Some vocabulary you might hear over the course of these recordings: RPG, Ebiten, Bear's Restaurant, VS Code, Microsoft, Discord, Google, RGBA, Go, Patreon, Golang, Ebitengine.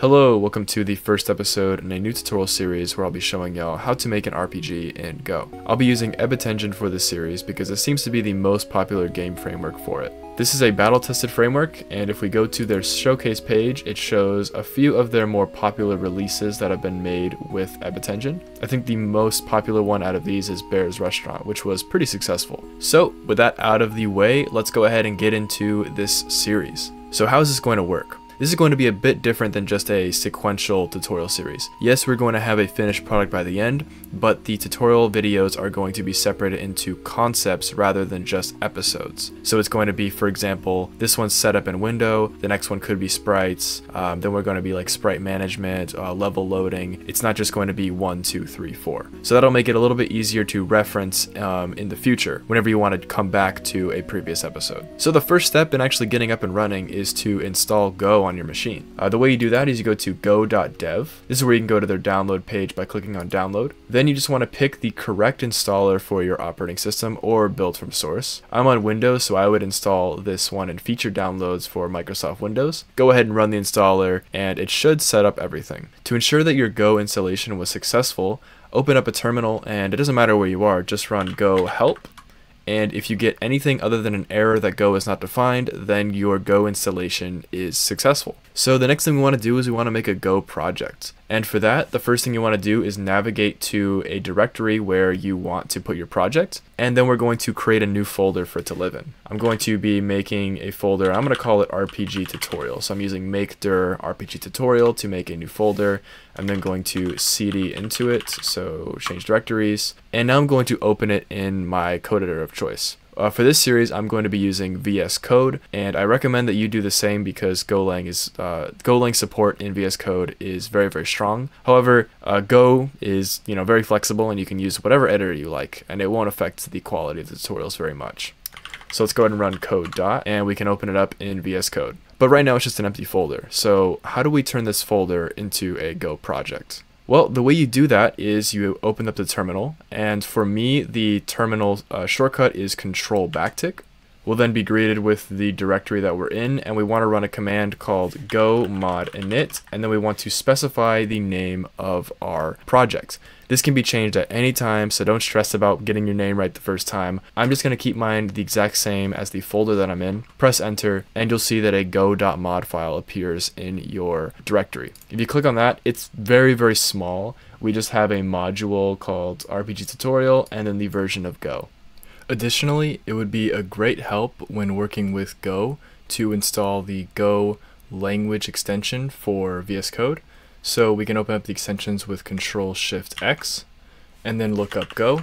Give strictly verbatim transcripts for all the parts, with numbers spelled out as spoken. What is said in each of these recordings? Hello, welcome to the first episode in a new tutorial series where I'll be showing y'all how to make an R P G in Go. I'll be using Ebitengine for this series because it seems to be the most popular game framework for it. This is a battle-tested framework, and if we go to their showcase page, it shows a few of their more popular releases that have been made with Ebitengine. I think the most popular one out of these is Bear's Restaurant, which was pretty successful. So with that out of the way, let's go ahead and get into this series. So how is this going to work? This is going to be a bit different than just a sequential tutorial series. Yes, we're going to have a finished product by the end, but the tutorial videos are going to be separated into concepts rather than just episodes. So it's going to be, for example, this one's setup and window, the next one could be sprites, um, then we're going to be like sprite management, uh, level loading. It's not just going to be one, two, three, four. So that'll make it a little bit easier to reference um, in the future whenever you want to come back to a previous episode. So the first step in actually getting up and running is to install Go on your machine. Uh, the way you do that is you go to go dot dev. This is where you can go to their download page by clicking on download. Then you just want to pick the correct installer for your operating system or build from source. I'm on Windows, so I would install this one in feature downloads for Microsoft Windows. Go ahead and run the installer and it should set up everything. To ensure that your Go installation was successful, open up a terminal, and it doesn't matter where you are, just run go help. And if you get anything other than an error that Go is not defined, then your Go installation is successful. So the next thing we want to do is we want to make a Go project. And for that, the first thing you want to do is navigate to a directory where you want to put your project. And then we're going to create a new folder for it to live in. I'm going to be making a folder. I'm going to call it R P G tutorial. So I'm using make dir R P G tutorial to make a new folder. I'm then going to cd into it. So change directories. And now I'm going to open it in my code editor of choice. Uh, for this series, I'm going to be using V S Code, and I recommend that you do the same because Golang is uh, Golang support in V S Code is very, very strong. However, uh, Go is you know very flexible, and you can use whatever editor you like, and it won't affect the quality of the tutorials very much. So let's go ahead and run code dot, and we can open it up in V S Code. But right now, it's just an empty folder. So how do we turn this folder into a Go project? Well, the way you do that is you open up the terminal, and for me, the terminal uh, shortcut is control backtick. We'll then be greeted with the directory that we're in, and we want to run a command called go mod init, and then we want to specify the name of our project. This can be changed at any time, so don't stress about getting your name right the first time. I'm just going to keep mine the exact same as the folder that I'm in. Press enter, and you'll see that a go.mod file appears in your directory. If you click on that, it's very, very small. We just have a module called R P G tutorial and then the version of Go. Additionally, it would be a great help when working with Go to install the Go language extension for V S Code. So we can open up the extensions with control shift X and then look up Go.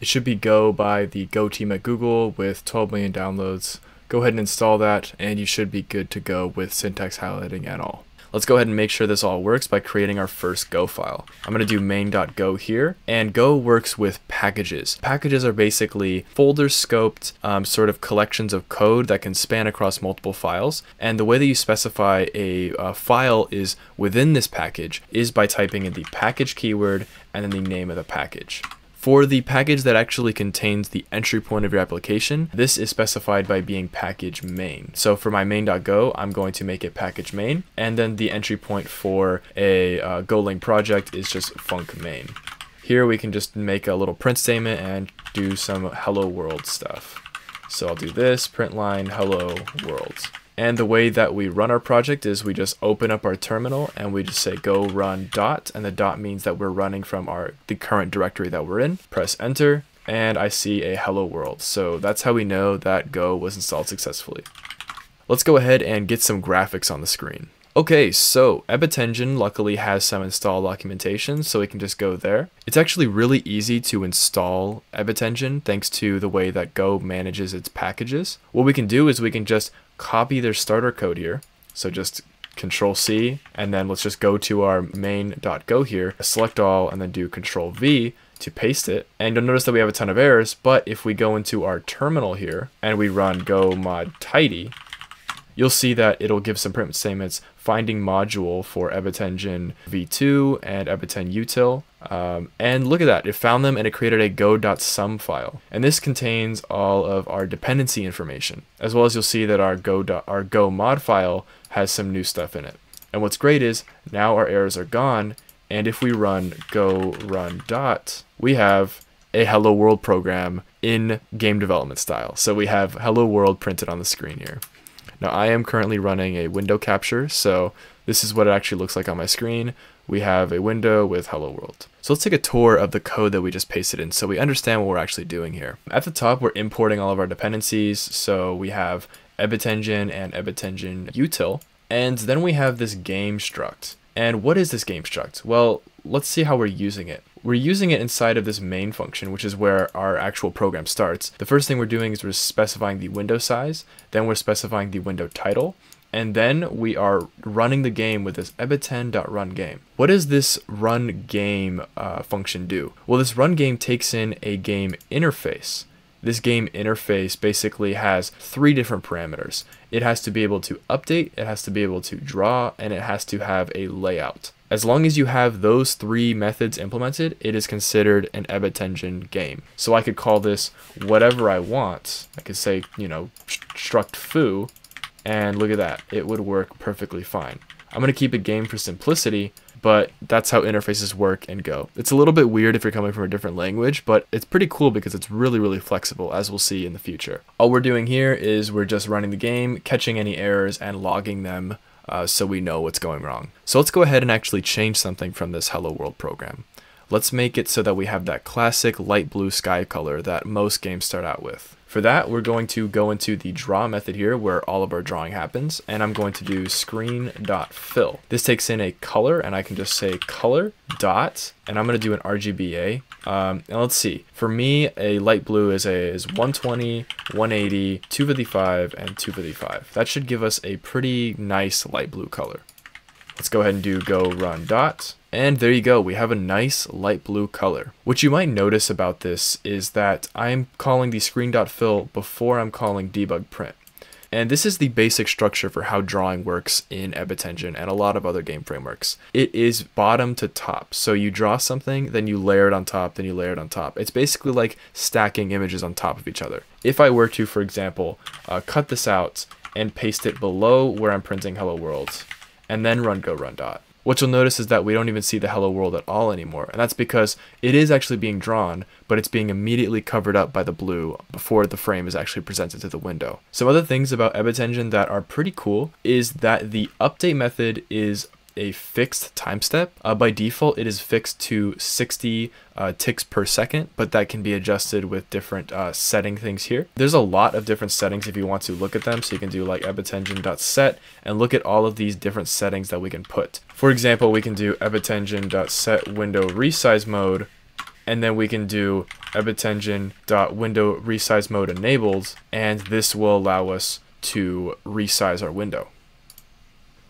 It should be Go by the Go team at Google with twelve million downloads. Go ahead and install that, and you should be good to go with syntax highlighting and all. Let's go ahead and make sure this all works by creating our first Go file. I'm going to do main.go here, and Go works with packages. Packages are basically folder scoped um, sort of collections of code that can span across multiple files, and the way that you specify a uh, file is within this package is by typing in the package keyword and then the name of the package. For the package that actually contains the entry point of your application, this is specified by being package main. So for my main.go, I'm going to make it package main, and then the entry point for a uh, Golang project is just func main. Here we can just make a little print statement and do some hello world stuff. So I'll do this print line hello world. And the way that we run our project is we just open up our terminal and we just say go run dot, and the dot means that we're running from our the current directory that we're in. Press enter, and I see a hello world. So that's how we know that Go was installed successfully. Let's go ahead and get some graphics on the screen. Okay, so Ebitengine luckily has some install documentation, so we can just go there. It's actually really easy to install Ebitengine thanks to the way that Go manages its packages. What we can do is we can just copy their starter code here. So just control C, and then let's just go to our main.go here, select all, and then do control V to paste it. And you'll notice that we have a ton of errors, but if we go into our terminal here and we run go mod tidy, you'll see that it'll give some print statements finding module for Ebitengine v two and Ebitengine util. Um, and look at that, it found them and it created a go.sum file. And this contains all of our dependency information, as well as you'll see that our go, our go mod file has some new stuff in it. And what's great is now our errors are gone. And if we run go run dot, we have a hello world program in game development style. So we have hello world printed on the screen here. Now I am currently running a window capture, so this is what it actually looks like on my screen. We have a window with hello world. So let's take a tour of the code that we just pasted in so we understand what we're actually doing here. At the top, we're importing all of our dependencies. So we have Ebitengine and Ebitengine util. And then we have this game struct. And what is this game struct? Well, let's see how we're using it. We're using it inside of this main function, which is where our actual program starts. The first thing we're doing is we're specifying the window size, then we're specifying the window title, and then we are running the game with this ebiten.runGame. What does this run game uh, function do? Well, this run game takes in a game interface. This game interface basically has three different parameters. It has to be able to update, it has to be able to draw, and it has to have a layout. As long as you have those three methods implemented, it is considered an Ebitengine game. So I could call this whatever I want. I could say, you know, struct foo, and look at that, it would work perfectly fine. I'm gonna keep it game for simplicity, but that's how interfaces work in Go. It's a little bit weird if you're coming from a different language, but it's pretty cool because it's really, really flexible, as we'll see in the future. All we're doing here is we're just running the game, catching any errors, and logging them uh, so we know what's going wrong. So let's go ahead and actually change something from this Hello World program. Let's make it so that we have that classic light blue sky color that most games start out with. For that, we're going to go into the draw method here where all of our drawing happens, and I'm going to do screen.fill. This takes in a color, and I can just say color dot, and I'm going to do an R G B A. Um, and let's see, for me, a light blue is a is one twenty, one eighty, two fifty-five, and two fifty-five. That should give us a pretty nice light blue color. Let's go ahead and do go run dot. And there you go, we have a nice light blue color. What you might notice about this is that I'm calling the screen.fill before I'm calling debug print. And this is the basic structure for how drawing works in Ebitengine and a lot of other game frameworks. It is bottom to top. So you draw something, then you layer it on top, then you layer it on top. It's basically like stacking images on top of each other. If I were to, for example, uh, cut this out and paste it below where I'm printing Hello World, and then run go run dot. What you'll notice is that we don't even see the hello world at all anymore, and that's because it is actually being drawn, but it's being immediately covered up by the blue before the frame is actually presented to the window. Some other things about Ebitengine that are pretty cool is that the update method is a fixed time step. Uh, by default, it is fixed to sixty uh, ticks per second, but that can be adjusted with different uh, setting things here. There's a lot of different settings if you want to look at them. So you can do like ebitengine.set and look at all of these different settings that we can put. For example, we can do ebitengine.set window resize mode, and then we can do ebitengine.window resize mode enabled, and this will allow us to resize our window.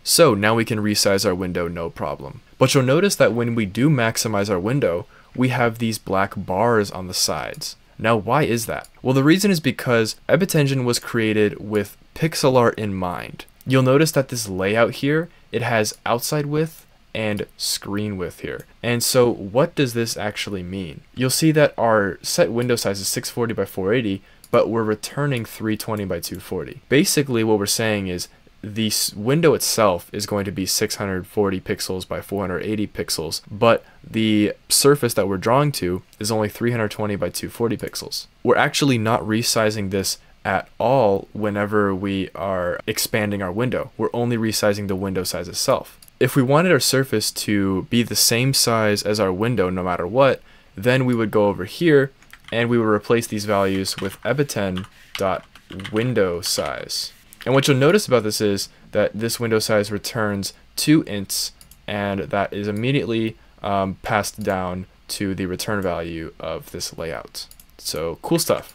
So now we can resize our window, no problem. But you'll notice that when we do maximize our window, we have these black bars on the sides. Now, why is that? Well, the reason is because Ebitengine was created with pixel art in mind. You'll notice that this layout here, it has outside width and screen width here. And so what does this actually mean? You'll see that our set window size is six forty by four eighty, but we're returning three twenty by two forty. Basically what we're saying is the window itself is going to be six forty pixels by four eighty pixels, but the surface that we're drawing to is only three twenty by two forty pixels. We're actually not resizing this at all whenever we are expanding our window. We're only resizing the window size itself. If we wanted our surface to be the same size as our window no matter what, then we would go over here and we would replace these values with ebiten.windowSize. And what you'll notice about this is that this window size returns two ints, and that is immediately um, passed down to the return value of this layout. So cool stuff.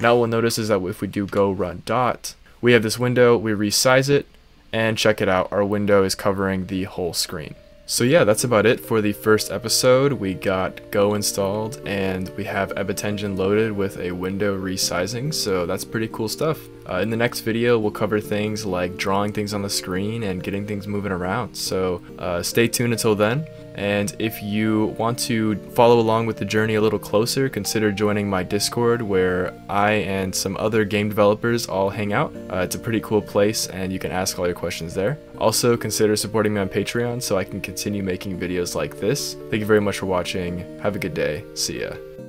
Now what we'll notice is that if we do go run dot, we have this window, we resize it, and check it out, our window is covering the whole screen. So yeah, that's about it for the first episode. We got Go installed, and we have Ebitengine loaded with a window resizing, so that's pretty cool stuff. Uh, in the next video, we'll cover things like drawing things on the screen and getting things moving around, so uh, stay tuned until then, And if you want to follow along with the journey a little closer, consider joining my Discord, where I and some other game developers all hang out. Uh, it's a pretty cool place and you can ask all your questions there. Also consider supporting me on Patreon so I can continue making videos like this. Thank you very much for watching. Have a good day. See ya.